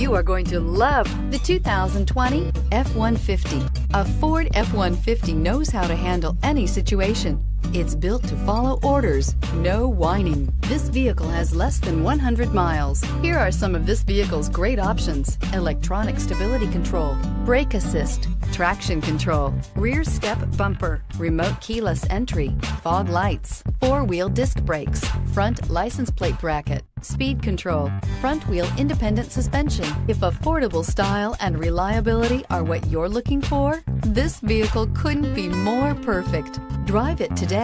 You are going to love the 2020 F-150. A Ford F-150 knows how to handle any situation. It's built to follow orders, no whining. This vehicle has less than 100 miles. Here are some of this vehicle's great options: electronic stability control, brake assist, traction control, rear step bumper, remote keyless entry, fog lights, four-wheel disc brakes, front license plate bracket, speed control, front wheel independent suspension. If affordable style and reliability are what you're looking for, this vehicle couldn't be more perfect. Drive it today.